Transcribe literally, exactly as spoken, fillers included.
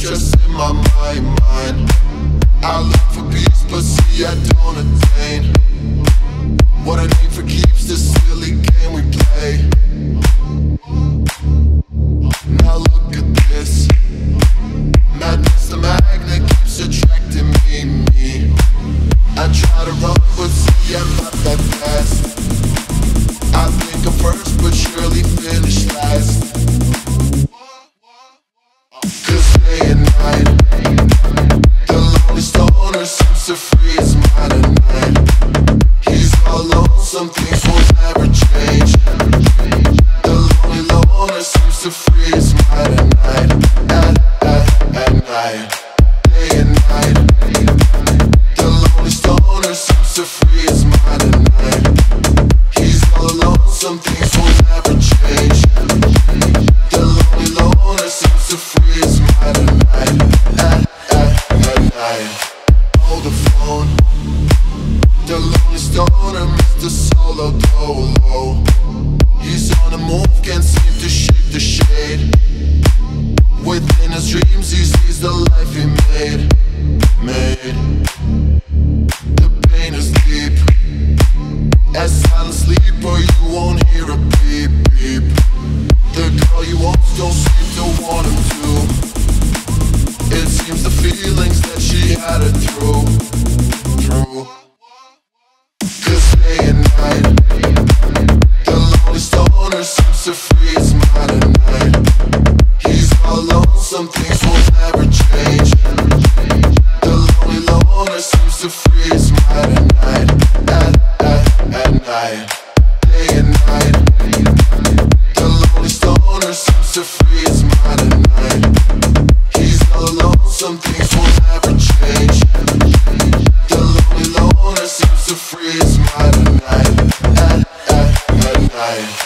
just in my mind, mind. I look for peace, but see I don't attain what I need for keeps, this silly game we play. Now look at this madness, the magnet keeps attracting me, me. I try to run, but see I'm not that fast. I think I'm first, but surely finish last. Cause day and night, the lonely stoner seems to free his mind at night. He's all alone, some things will never change. The lonely loner seems to free his mind at night. At, at, at night, day and night, the lonely stoner seems to free his mind at night. He's all alone, some things will never change. The lonely loner seems to free his mind at night. At, at, at night, hold the phone. The lonely stoner, Mister Solo Dolo. He's on the move, can't seem to shake the shade. Within his dreams, he sees the life he made, made. The pain is deep. As silent sleeper, you won't hear a beep, beep. The girl you want don't seem to want him to. It seems the feelings that she had it through, through. Cause day and night, the lonely stoner seems to free his mind at night. He's all alone, some things will never change. The lonely loner seems to free his mind at night. At, at, at night, day and night, the lonely stoner seems to free his mind at night. He's all alone, some things will never change. The lonely loner seems to free his mind at night. At, at, at night.